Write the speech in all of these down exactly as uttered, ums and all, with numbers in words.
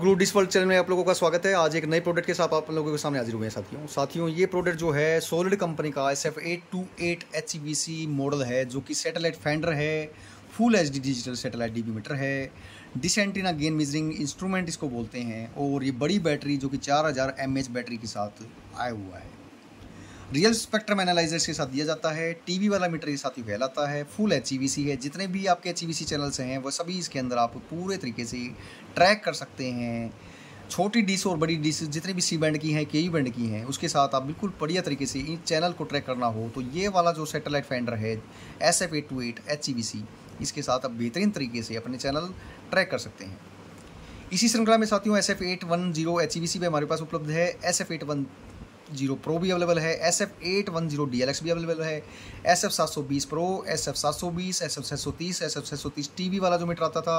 गुरु dish world channel में आप लोगों का स्वागत है। आज एक नए प्रोडक्ट के साथ आप लोगों के सामने हाजिर हुए हैं साथियों। साथियों ये प्रोडक्ट जो है सॉलिड कंपनी का S F eight two eight H E V C model है, जो कि सैटेलाइट फैंडर है, full H D digital satellite dB meter है, dish antenna gain measuring instrument इसको बोलते हैं, और ये बड़ी बैटरी जो कि चार हज़ार एम एच बैटरी के साथ आया हुआ है। रियल स्पेक्ट्रम एनालाइजर्स के साथ दिया जाता है, टीवी वाला मीटर के साथ ही फैलाता है, full H E V C है। जितने भी आपके H E V C channels हैं वह सभी इसके अंदर आप पूरे तरीके से ट्रैक कर सकते हैं। छोटी डिश और बड़ी डिश जितने भी सी बैंड की हैं, के ई बैंड की हैं, उसके साथ आप बिल्कुल बढ़िया तरीके से इन चैनल को ट्रैक करना हो तो ये वाला जो सैटेलाइट फैंडर है S F eight two eight H E V C, इसके साथ आप बेहतरीन तरीके से अपने चैनल ट्रैक कर सकते हैं। इसी श्रृंखला में साथियों S F eight one zero H E V C भी हमारे पास उपलब्ध है, S F eight one zero pro भी अवेलेबल है, S F eight one zero D L X भी अवेलेबल है, S F seven two zero pro, S F seven two zero, S F seven three zero, S F seven three zero TV वाला जो metre आता था।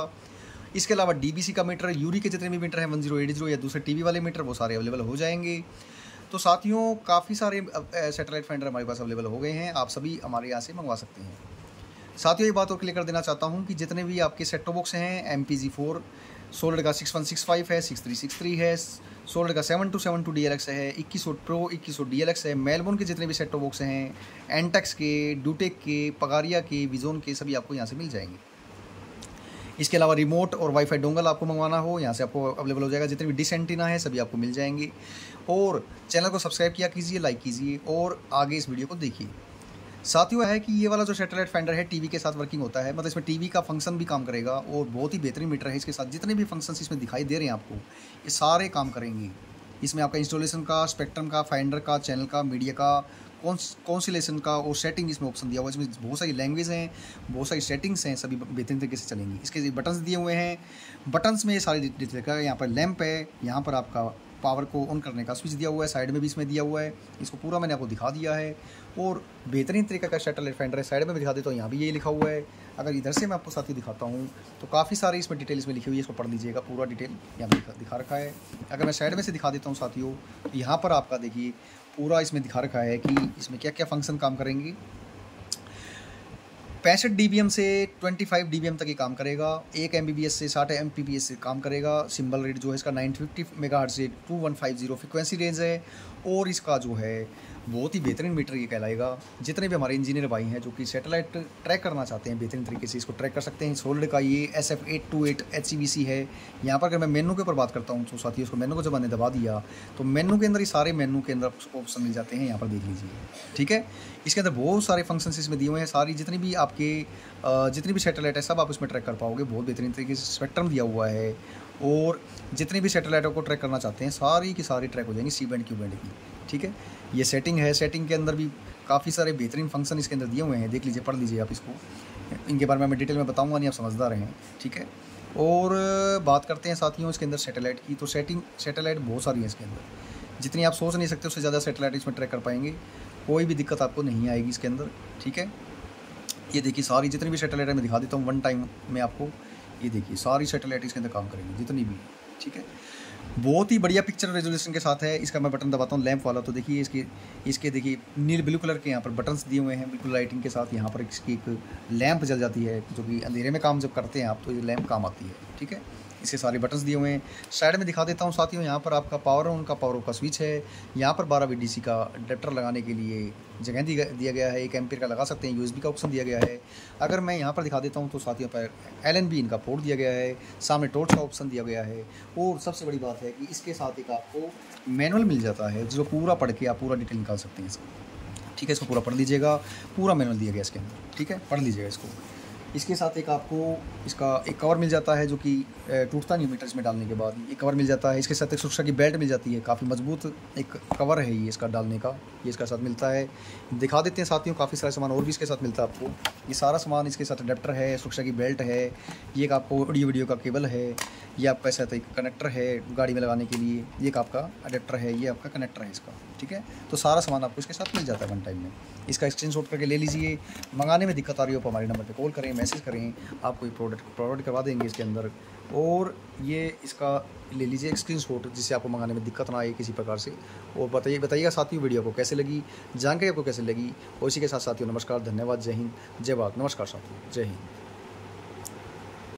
इसके अलावा D B C का metre, Yuri के जितने भी मीटर हैं वन जीरो एट जीरो या दूसरे टीवी वाले मीटर वो सारे अवेलेबल हो जाएंगे। तो साथियों काफ़ी सारे सैटेलाइट फैंडर हमारे पास अवेलेबल हो गए हैं, आप सभी हमारे यहाँ से मंगवा सकते हैं। साथियों ये बात और क्लियर कर देना चाहता हूँ कि जितने भी आपके सेट टॉप बॉक्स हैं, M P G four Solid का सिक्स वन सिक्स फाइव है, सिक्स थ्री सिक्स थ्री है, सोल्ड का seven two seven two D L X है, इक्कीस सौ प्रो, इक्कीस सौ डी एल एक्स है, मेलबोर्न के जितने भी सेट टॉप बॉक्स हैं, एंटेक्स के, डूटेक के, पगारिया के, विजोन के, सभी आपको यहाँ से मिल जाएंगे। इसके अलावा रिमोट और वाईफाई डोंगल आपको मंगवाना हो यहाँ से आपको अवेलेबल हो जाएगा। जितने भी डिश एंटीना है सभी आपको मिल जाएंगे। और चैनल को सब्सक्राइब किया कीजिए, लाइक कीजिए और आगे इस वीडियो को देखिए। साथियों है कि ये वाला जो सैटेलाइट फैंडर है टीवी के साथ वर्किंग होता है, मतलब इसमें टीवी का फंक्शन भी काम करेगा और बहुत ही बेहतरीन मीटर है। इसके साथ जितने भी फंक्शंस इसमें दिखाई दे रहे हैं आपको ये सारे काम करेंगे। इसमें आपका इंस्टॉलेशन का, स्पेक्ट्रम का, फाइंडर का, चैनल का, मीडिया का, कॉन्सिलेशन का और सेटिंग इसमें ऑप्शन दिया हुआ है। इसमें बहुत सारी लैंग्वेज हैं, बहुत सारी सेटिंग्स हैं, सभी बेहतरीन तरीके से चलेंगी। इसके बटन्स दिए हुए हैं, बटन्स में ये सारी डिटेल का, यहाँ पर लैंप है, यहाँ पर आपका पावर को ऑन करने का स्विच दिया हुआ है, साइड में भी इसमें दिया हुआ है। इसको पूरा मैंने आपको दिखा दिया है और बेहतरीन तरीके का सैटेलाइट फैंडर है। साइड में भी दिखा देता हूँ, यहाँ भी यही लिखा हुआ है। अगर इधर से मैं आपको साथ ही दिखाता हूँ तो काफ़ी सारी इसमें डिटेल इसमें लिखी हुई है, इसको पढ़ लीजिएगा, पूरा डिटेल यहाँ पर दिखा रखा है। अगर मैं साइड में से दिखा देता हूँ साथियों तो यहाँ पर आपका देखिए पूरा इसमें दिखा रखा है कि इसमें क्या क्या फंक्शन काम करेंगे। पैंसठ डी बी एम से पच्चीस डी बी एम तक ये काम करेगा, एक एम बी बी एस से साठ एम पी बी एस से काम करेगा। सिंबल रेट जो है इसका नौ सौ पचास मेगाहर्ट्ज़ से इक्कीस सौ पचास फ्रिक्वेंसी रेंज है और इसका जो है बहुत ही बेहतरीन मीटर ये कहलाएगा। जितने भी हमारे इंजीनियर भाई हैं जो कि सैटेलाइट ट्रैक करना चाहते हैं बेहतरीन तरीके से इसको ट्रैक कर सकते हैं। सोल्ड का ये S F eight two eight H E V C है। यहाँ पर अगर मैं मेनू के ऊपर बात करता हूँ तो साथियों इसको मेनू को जब मैंने दबा दिया तो मेनू के अंदर ये सारे मेनू के अंदर ऑप्शन मिल जाते हैं, यहाँ पर देख लीजिए, ठीक है। इसके अंदर बहुत सारे फंक्शंस इसमें दिए हुए हैं, सारी जितनी भी आपके जितनी भी सैटेलाइट है सब आप उसमें ट्रैक कर पाओगे। बहुत बेहतरीन तरीके से स्पेक्ट्रम दिया हुआ है और जितने भी सैटेलाइटों को ट्रैक करना चाहते हैं सारी की सारी ट्रैक हो जाएंगी, सी बैंड, क्यू बैंड की, ठीक है। ये सेटिंग है, सेटिंग के अंदर भी काफ़ी सारे बेहतरीन फंक्शन इसके अंदर दिए हुए हैं, देख लीजिए, पढ़ लीजिए आप इसको। इनके बारे में मैं डिटेल में बताऊंगा नहीं, आप समझदार हैं, ठीक है। और बात करते हैं साथियों इसके अंदर सैटेलाइट की, तो सेटिंग सैटेलाइट बहुत सारी है इसके अंदर, जितनी आप सोच नहीं सकते उससे ज़्यादा सैटेलाइट इसमें ट्रैक कर पाएंगे, कोई भी दिक्कत आपको नहीं आएगी इसके अंदर, ठीक है। ये देखिए सारी जितनी भी सैटेलाइट है मैं दिखा देता हूँ वन टाइम में आपको, ये देखिए सारी सैटेलाइट इसके अंदर काम करेंगी जितनी भी, ठीक है। बहुत ही बढ़िया पिक्चर रेजोल्यूशन के साथ है। इसका मैं बटन दबाता हूँ लैंप वाला तो देखिए इसके इसके देखिए नील ब्लू कलर के यहाँ पर बटन्स दिए हुए हैं बिल्कुल लाइटिंग के साथ। यहाँ पर इसकी एक लैंप जल जाती है जो कि अंधेरे में काम जब करते हैं आप तो ये लैंप काम आती है, ठीक है। इसके सारे बटन्स दिए हुए हैं। साइड में दिखा देता हूँ साथियों, यहाँ पर आपका पावर ऑन का पावर ऑफ का स्विच है, यहाँ पर बारह वी डी सी का अडेप्टर लगाने के लिए जगह दिया गया है, एक एम्पीयर का लगा सकते हैं, यू एस बी का ऑप्शन दिया गया है। अगर मैं यहाँ पर दिखा देता हूँ तो साथियों पर एल एन बी इनका पोर्ट दिया गया है, सामने टॉर्च का ऑप्शन दिया गया है और सबसे बड़ी बात है कि इसके साथ एक आपको मैनुअल मिल जाता है जिसको पूरा पढ़ के आप पूरा डिटेल निकाल सकते हैं इसको, ठीक है। इसको पूरा पढ़ लीजिएगा, पूरा मैनुअल दिया गया इसके अंदर, ठीक है, पढ़ लीजिएगा इसको। इसके साथ एक आपको इसका एक कवर मिल जाता है जो कि टूटता नहीं मीटर्स में डालने के बाद, एक कवर मिल जाता है। इसके साथ एक सुरक्षा की बेल्ट मिल जाती है, काफ़ी मजबूत एक कवर है ये इसका डालने का, ये इसका साथ मिलता है। दिखा देते हैं साथियों काफ़ी सारा सामान और भी इसके साथ मिलता है आपको, ये सारा सामान इसके साथ अडेप्टर है, सुरक्षा की बेल्ट है, ये एक आपको ऑडियो वीडियो का केबल है, ये आपका साथ एक कनेक्टर है गाड़ी में लगाने के लिए, ये एक आपका अडेप्टर है, ये आपका कनेक्टर है इसका, ठीक है। तो सारा सामान आपको इसके साथ मिल जाता है वन टाइम में। इसका स्क्रीन शॉट करके ले लीजिए। मंगाने में दिक्कत आ रही हो तो हमारे नंबर पर कॉल करें, मैसेज करें, आपको ये प्रोडक्ट प्रोवाइड करवा देंगे इसके अंदर। और ये इसका ले लीजिए स्क्रीन शॉट जिससे आपको मंगाने में दिक्कत ना आए किसी प्रकार से। और बताइए बताइएगा साथियों वीडियो को कैसे लगी, जानकारी आपको कैसे लगी। और इसी के साथ साथियों नमस्कार, धन्यवाद, जय हिंद, जय भारत। नमस्कार साथियों, जय हिंद।